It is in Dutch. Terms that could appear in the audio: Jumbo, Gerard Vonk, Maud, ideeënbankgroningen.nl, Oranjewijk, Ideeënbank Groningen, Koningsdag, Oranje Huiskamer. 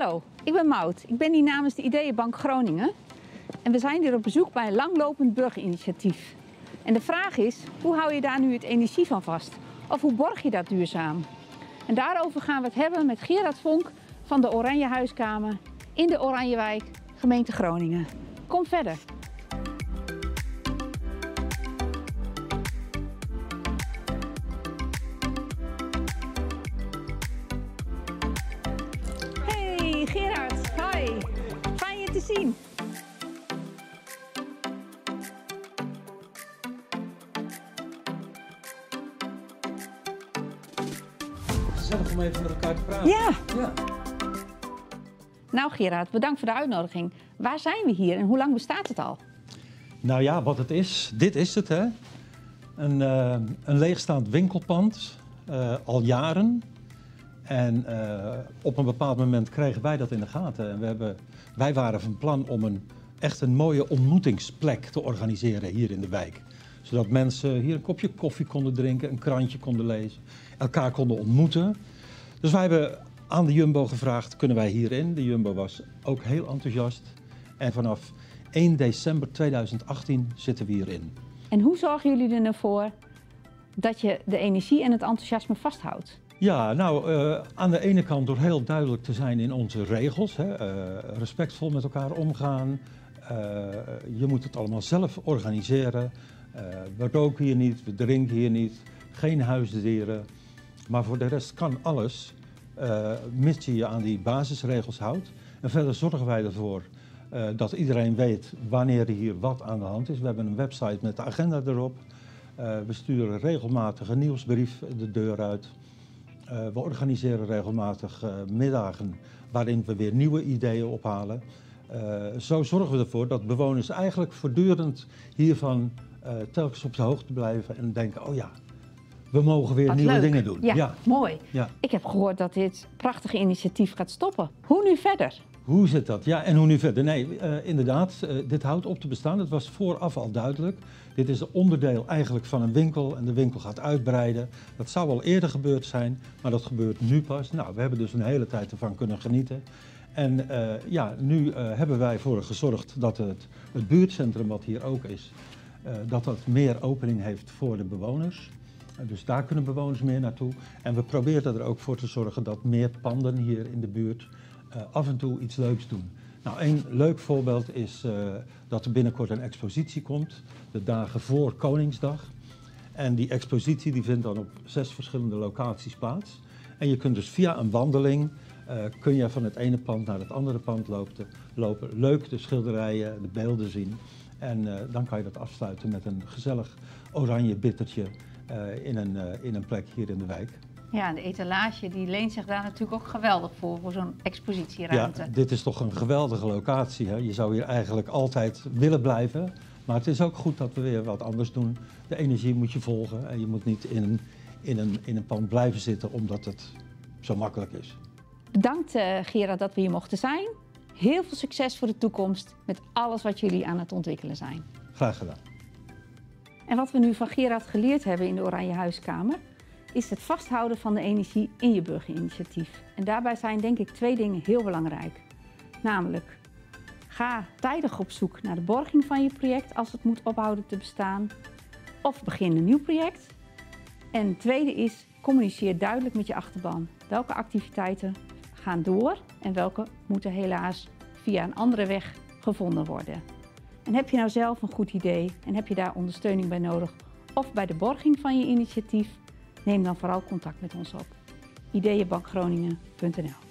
Hallo, ik ben Maud. Ik ben hier namens de Ideeënbank Groningen. En we zijn hier op bezoek bij een langlopend burgerinitiatief. En de vraag is, hoe hou je daar nu het energie van vast? Of hoe borg je dat duurzaam? En daarover gaan we het hebben met Gerard Vonk van de Oranje Huiskamer in de Oranjewijk, gemeente Groningen. Kom verder. Hey Gerard, hi. Fijn je te zien. Zelf om even met elkaar te praten. Ja. Nou Gerard, bedankt voor de uitnodiging. Waar zijn we hier en hoe lang bestaat het al? Nou ja, wat het is. Dit is het, hè. Een leegstaand winkelpand, al jaren. En op een bepaald moment kregen wij dat in de gaten. En wij waren van plan om echt een mooie ontmoetingsplek te organiseren hier in de wijk. Zodat mensen hier een kopje koffie konden drinken, een krantje konden lezen, elkaar konden ontmoeten. Dus wij hebben aan de Jumbo gevraagd, kunnen wij hierin? De Jumbo was ook heel enthousiast. En vanaf 1 december 2018 zitten we hierin. En hoe zorgen jullie ervoor dat je de energie en het enthousiasme vasthoudt? Ja, nou, aan de ene kant door heel duidelijk te zijn in onze regels. Hè, respectvol met elkaar omgaan. Je moet het allemaal zelf organiseren. We roken hier niet, we drinken hier niet, geen huisdieren. Maar voor de rest kan alles, mits je je aan die basisregels houdt. En verder zorgen wij ervoor dat iedereen weet wanneer hier wat aan de hand is. We hebben een website met de agenda erop. We sturen regelmatig een nieuwsbrief de deur uit. We organiseren regelmatig middagen waarin we weer nieuwe ideeën ophalen. Zo zorgen we ervoor dat bewoners eigenlijk voortdurend hiervan telkens op de hoogte blijven en denken, oh ja, we mogen weer wat nieuwe dingen doen. Ja. Mooi. Ja. Ik heb gehoord dat dit prachtige initiatief gaat stoppen. Hoe nu verder? Hoe zit dat? Ja, en hoe nu verder? Nee, inderdaad, dit houdt op te bestaan. Het was vooraf al duidelijk. Dit is een onderdeel eigenlijk van een winkel en de winkel gaat uitbreiden. Dat zou al eerder gebeurd zijn, maar dat gebeurt nu pas. Nou, we hebben dus een hele tijd ervan kunnen genieten. En ja, nu hebben wij ervoor gezorgd dat het buurtcentrum wat hier ook is, dat dat meer opening heeft voor de bewoners. Dus daar kunnen bewoners meer naartoe. En we proberen er ook voor te zorgen dat meer panden hier in de buurt af en toe iets leuks doen. Nou, een leuk voorbeeld is dat er binnenkort een expositie komt, de dagen voor Koningsdag. En die expositie die vindt dan op 6 verschillende locaties plaats. En je kunt dus via een wandeling kun je van het ene pand naar het andere pand lopen. Leuk de schilderijen, de beelden zien. En dan kan je dat afsluiten met een gezellig oranje bittertje in een plek hier in de wijk. Ja, en de etalage die leent zich daar natuurlijk ook geweldig voor zo'n expositieruimte. Ja, dit is toch een geweldige locatie. Hè? Je zou hier eigenlijk altijd willen blijven. Maar het is ook goed dat we weer wat anders doen. De energie moet je volgen en je moet niet in een pand blijven zitten omdat het zo makkelijk is. Bedankt Gerard dat we hier mochten zijn. Heel veel succes voor de toekomst met alles wat jullie aan het ontwikkelen zijn. Graag gedaan. En wat we nu van Gerard geleerd hebben in de Oranje Huiskamer is het vasthouden van de energie in je burgerinitiatief. En daarbij zijn denk ik 2 dingen heel belangrijk. Namelijk, ga tijdig op zoek naar de borging van je project als het moet ophouden te bestaan. Of begin een nieuw project. En het tweede is, communiceer duidelijk met je achterban. Welke activiteiten gaan door en welke moeten helaas via een andere weg gevonden worden. En heb je nou zelf een goed idee en heb je daar ondersteuning bij nodig of bij de borging van je initiatief, neem dan vooral contact met ons op. ideeënbankgroningen.nl